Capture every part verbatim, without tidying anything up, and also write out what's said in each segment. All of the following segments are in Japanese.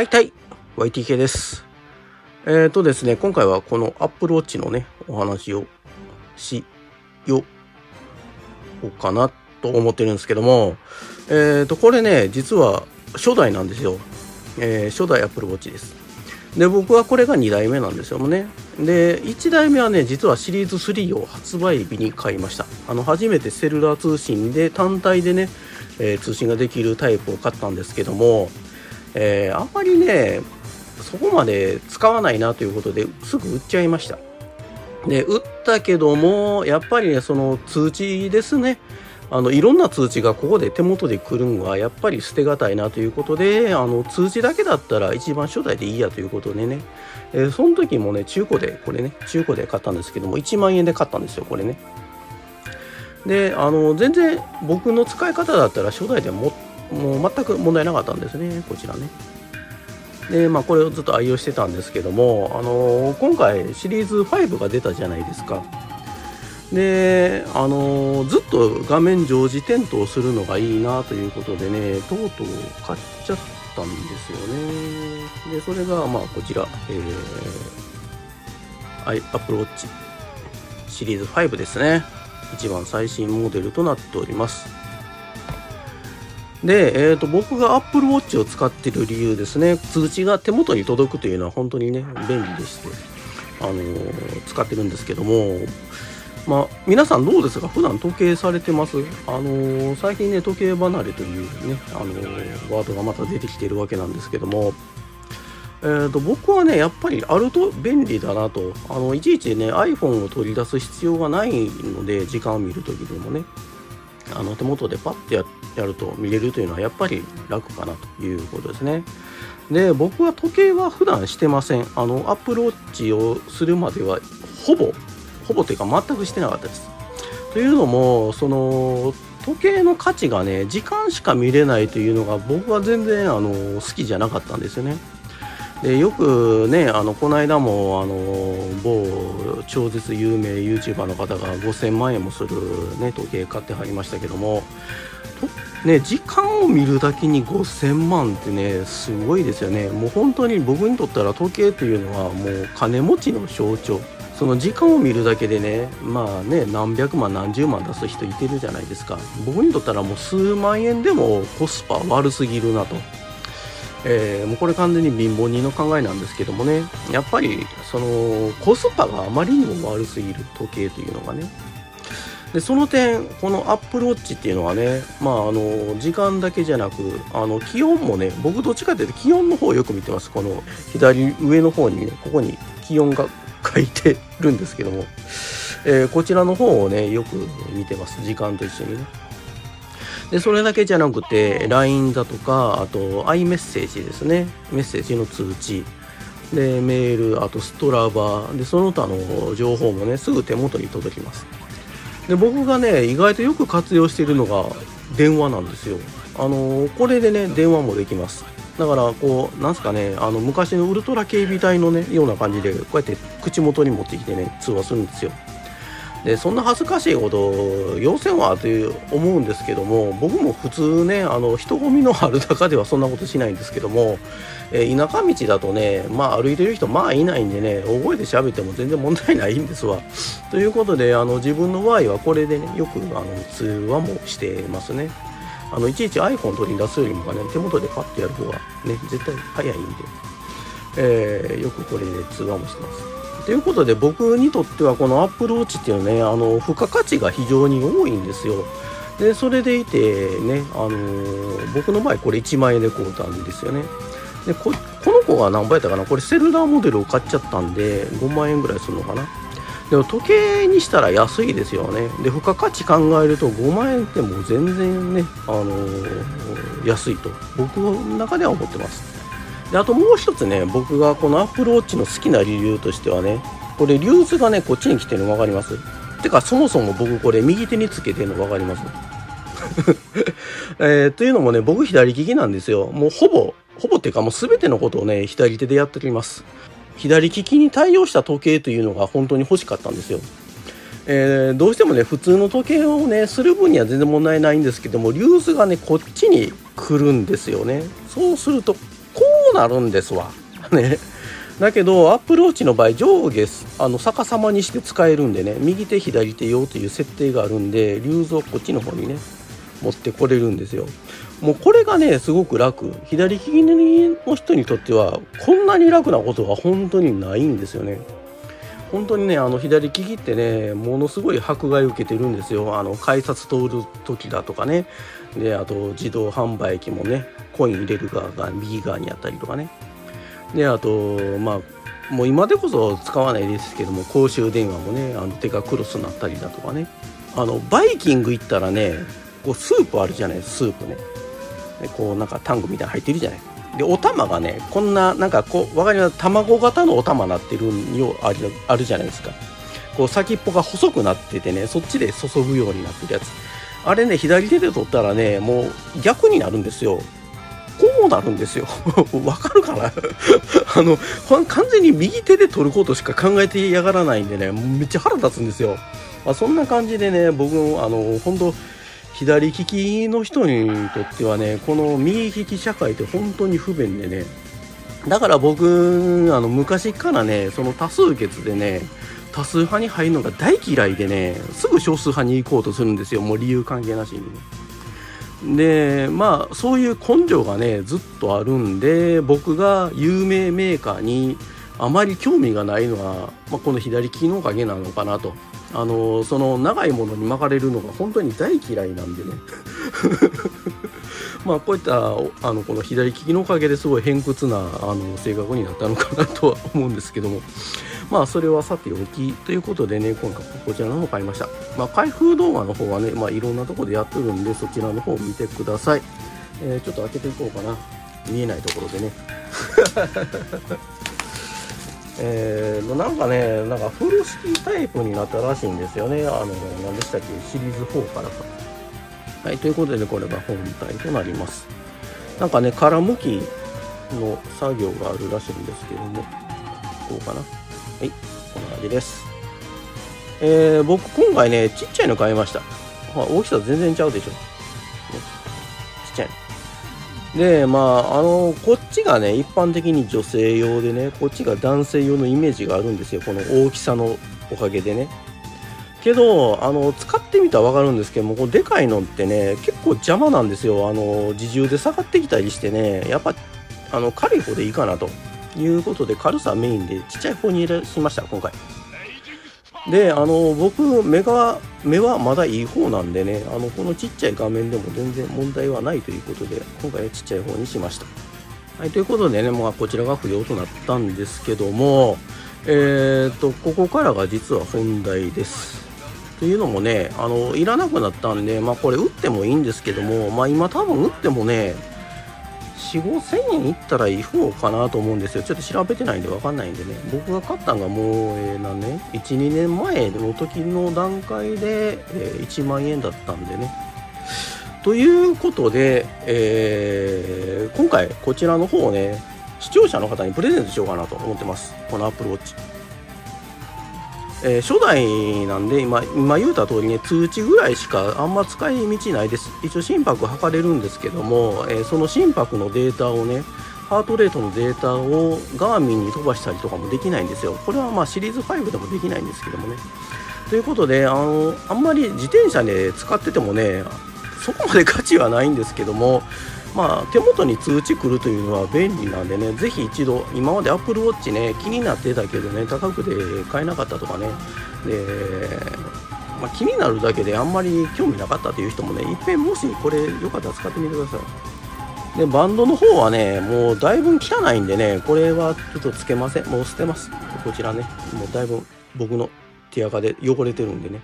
はい、たい ワイティーケー です。えっとですね、今回はこの Apple Watch のね、お話をしようかなと思ってるんですけども、えっと、これね、実は初代なんですよ。えー、初代 Apple Watch です。で、僕はこれがにだいめなんですよね。で、いちだいめはね、実はシリーズスリーを発売日に買いました。あの、初めてセルラー通信で単体でね、えー、通信ができるタイプを買ったんですけども、えー、あんまりねそこまで使わないなということですぐ売っちゃいました。で、売ったけどもやっぱりねその通知ですね、あのいろんな通知がここで手元で来るんはやっぱり捨てがたいなということで、あの通知だけだったら一番初代でいいやということでね、えー、その時もね中古でこれね中古で買ったんですけどもいちまんえんで買ったんですよこれね。で、あの全然僕の使い方だったら初代でもってもう全く問題なかったんですね、こちらね。で、まあ、これをずっと愛用してたんですけども、あのー、今回シリーズファイブが出たじゃないですか。で、あのー、ずっと画面常時点灯するのがいいなということでね、とうとう買っちゃったんですよね。で、それが、まあ、こちら、えー、Apple Watch シリーズファイブですね。一番最新モデルとなっております。で、えー、と僕が Apple Watch を使ってる理由ですね、通知が手元に届くというのは本当にね便利でして、あのー、使ってるんですけども、まあ、皆さんどうですか、普段時計されてます？あのー、最近ね時計離れというね、あのー、ワードがまた出てきてるわけなんですけども、えー、と僕はねやっぱりあると便利だなと、あのいちいちね iPhone を取り出す必要がないので、時間を見るときでもねあの手元でパッてやってやると見れるというのはやっぱり楽かなということですね。で、僕は時計は普段してません。あのアップルウォッチをするまではほぼほぼというか全くしてなかったです。というのもその時計の価値がね時間しか見れないというのが僕は全然あの好きじゃなかったんですよね。で、よくねあのこの間もあの某超絶有名 ユーチューバー の方がごせんまんえんもする、ね、時計買ってはりましたけども。ね、時間を見るだけにごせんまんってねすごいですよね。もう本当に僕にとったら時計というのはもう金持ちの象徴。その時間を見るだけでねまあね何百万何十万出す人いてるじゃないですか。僕にとったらもうすうまんえんでもコスパ悪すぎるなと、えー、もうこれ完全に貧乏人の考えなんですけどもね、やっぱりそのコスパがあまりにも悪すぎる時計というのがね。で、その点この Apple Watch っていうのはね、まあ、あの時間だけじゃなくあの気温もね、僕どっちかというと気温の方をよく見てます。この左上の方にねここに気温が書いてるんですけども、えー、こちらの方をねよく見てます、時間と一緒にね。で、それだけじゃなくて ライン だとか、あと アイメッセージ ですね、メッセージの通知でメール、あとストラバーでその他の情報もねすぐ手元に届きます。で、僕がね意外とよく活用しているのが電話なんですよ。あのこれでね電話もできます。だからこうなんすかね、あの昔のウルトラ警備隊のねような感じでこうやって口元に持ってきてね通話するんですよ。で、そんな恥ずかしいこと要せんわという思うんですけども、僕も普通ねあの人混みのある中ではそんなことしないんですけども、えー、田舎道だとねまあ歩いてる人まあいないんでね大声で喋っても全然問題ないんですわ。ということであの自分の場合はこれでねよくあの通話もしてますね。あのいちいち アイフォン 取り出すよりもね手元でパッとやる方がね絶対早いんで、えー、よくこれで通話もしてます。ということで僕にとってはこの Apple Watch っていうねあの付加価値が非常に多いんですよ。で、それでいてね、あのー、僕の場合これいちまんえんで買うたんですよね。で こ, この子が何倍やったかな、これセルラーモデルを買っちゃったんでごまんえんぐらいするのかな。でも時計にしたら安いですよね。で、付加価値考えるとごまんえんってもう全然ね、あのー、安いと僕の中では思ってます。で、あともう一つね、僕がこの Apple Watch の好きな理由としてはね、これ流通がね、こっちに来てるの分かります？てか、そもそも僕これ右手につけてるの分かります？えー、というのもね、僕左利きなんですよ。もうほぼ、ほぼっていうかもう全てのことをね、左手でやっております。左利きに対応した時計というのが本当に欲しかったんですよ。えー、どうしてもね、普通の時計をね、する分には全然問題ないんですけども、流通がね、こっちに来るんですよね。そうすると、こううなるんですわね。だけどアップルウォッチの場合、上下あの逆さまにして使えるんでね、右手左手用という設定があるんで、リューズをこっちの方にね持ってこれるんですよ。もうこれがねすごく楽、左利きの人にとってはこんなに楽なことは本当にないんですよね。本当にね、あの左利きってねものすごい迫害受けてるんですよ。あの改札通る時だとかね、であと自動販売機もねコイン入れる側が右側にあったりとかね、であとまあもう今でこそ使わないですけども、公衆電話もねあの手がクロスになったりだとかね、あのバイキング行ったらねこうスープあるじゃないですか、スープね、でこうなんかタングみたいなの入ってるじゃない。でお玉がねこんななんかこう分かります、卵型のお玉なってるようあ る, あるじゃないですか。こう先っぽが細くなっててね、そっちで注ぐようになってるやつ、あれね左手で取ったらねもう逆になるんですよ。こうなるんですよわかるかなあの完全に右手で取ることしか考えてやがらないんでね、めっちゃ腹立つんですよ。まあ、そんな感じでね、僕もあの本当左利きの人にとってはね、この右利き社会って本当に不便でね、だから僕あの昔からねその多数決でね多数派に入るのが大嫌いでね、すぐ少数派に行こうとするんですよ、もう理由関係なしにね。でまあそういう根性がねずっとあるんで、僕が有名メーカーにあまり興味がないのは、まあ、この左利きのおかげなのかなと。あのその長いものに巻かれるのが本当に大嫌いなんでねまあこういったあのこの左利きのおかげですごい偏屈なあの性格になったのかなとは思うんですけども、まあそれはさておきということでね、今回こちらの方を買いました。まあ、開封動画の方はね、まあ、いろんなところでやってるんで、そちらの方を見てください。えー、ちょっと開けていこうかな、見えないところでねえー、なんかね、なんか風呂敷タイプになったらしいんですよね。あの何でしたっけ、シリーズフォーからか。はい、ということで、ね、これが本体となります。なんかね殻むきの作業があるらしいんですけども、どうかな。はい、こんな感じです。えー、僕今回ねちっちゃいの買いました。まあ、大きさ全然ちゃうでしょ、ね、ちっちゃいので、まあ、あのこっちがね一般的に女性用でね、こっちが男性用のイメージがあるんですよ、この大きさのおかげでね。けどあの使ってみたらわかるんですけども、こうでかいのってね結構邪魔なんですよ。あの自重で下がってきたりしてね、やっぱあの軽い方でいいかなということで、軽さメインでちっちゃい方にしました今回。であの僕目が目はまだいい方なんでね、あのこのちっちゃい画面でも全然問題はないということで、今回はちっちゃい方にしました。はい、ということでね、まあ、こちらが不要となったんですけども、えー、とここからが実は本題です。というのもね、あのいらなくなったんで、まあ、これ打ってもいいんですけども、まあ、今多分打ってもね よん、ごせんえんいったらいい方かなと思うんですよ。ちょっと調べてないんで分かんないんでね、僕が買ったのがもう、えー、何年 ?いち、にねんまえの時の段階で、えー、いちまんえんだったんでね。ということで、えー、今回こちらの方をね、視聴者の方にプレゼントしようかなと思ってます。この Apple Watch。えー、初代なんで、今、今言うた通りね、通知ぐらいしかあんま使い道ないです。一応心拍測れるんですけども、えー、その心拍のデータをね、ハートレートのデータをガーミンに飛ばしたりとかもできないんですよ。これはまあシリーズファイブでもできないんですけどもね。ということで、あの、あんまり自転車で使っててもね、そこまで価値はないんですけども、まあ、手元に通知来るというのは便利なんでね、ぜひ一度、今まで Apple Watch ね気になってたけどね高くで買えなかったとかね、で、まあ、気になるだけであんまり興味なかったという人もね、いっぺんもしこれよかったら使ってみてください。でバンドの方はねもうだいぶ汚いんでね、これはちょっとつけません、もう捨てます。こちらねもうだいぶ僕の手垢で汚れてるんでね。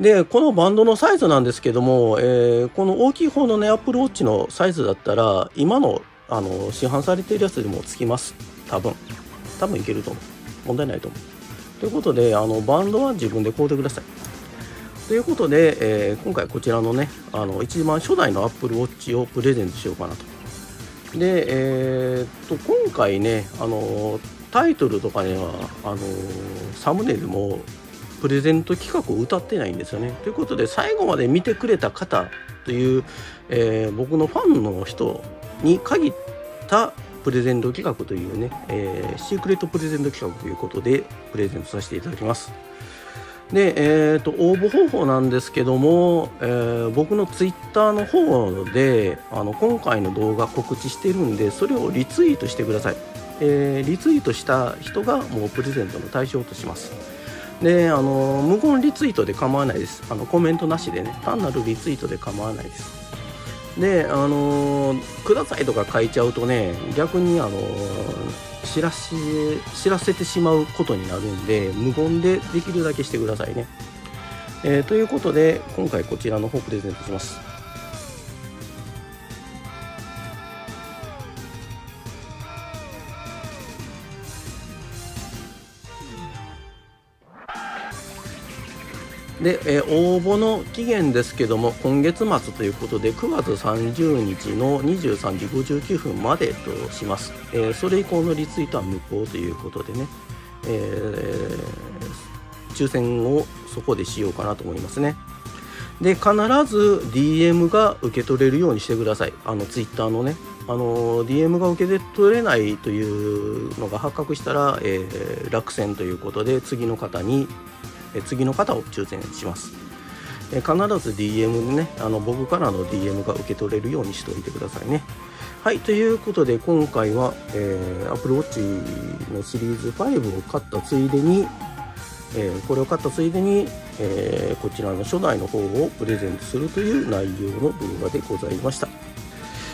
でこのバンドのサイズなんですけども、えー、この大きい方のねApple Watchのサイズだったら今の、あの市販されているやつでもつきます。多分多分いけると思う、問題ないと思う。ということであのバンドは自分で買うてください。ということで、えー、今回こちらのねあの一番初代のApple Watchをプレゼントしようかなと。でえー、っと今回ねあのタイトルとかにはあのサムネイルもプレゼント企画を歌ってないんですよね。ということで最後まで見てくれた方という、えー、僕のファンの人に限ったプレゼント企画というね、えー、シークレットプレゼント企画ということでプレゼントさせていただきます。で、えー、と応募方法なんですけども、えー、僕のツイッターの方であの今回の動画告知してるんで、それをリツイートしてください。えー、リツイートした人がもうプレゼントの対象とします。で、あの無言リツイートで構わないです。あのコメントなしでね、単なるリツイートで構わないです。で、あの「ください」とか書いちゃうとね、逆にあの知らし知らせてしまうことになるんで、無言でできるだけしてくださいね。えー、ということで今回こちらの方プレゼントします。で、えー、応募の期限ですけども、今月末ということでくがつさんじゅうにちのにじゅうさんじごじゅうきゅうふんまでとします。えー、それ以降のリツイートは無効ということでね、えー、抽選をそこでしようかなと思いますね。で、必ず ディーエム が受け取れるようにしてください。あの Twitter のね、あの ディーエム が受け取れないというのが発覚したら、えー、落選ということで次の方に次の方を抽選します。必ず ディーエム でね、あの僕からの ディーエム が受け取れるようにしておいてくださいね。はい、ということで今回は、えー、Apple Watch のシリーズファイブを買ったついでに、えー、これを買ったついでに、えー、こちらの初代の方をプレゼントするという内容の動画でございました。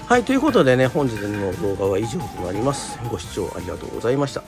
はい、ということでね、本日の動画は以上となります。ご視聴ありがとうございました。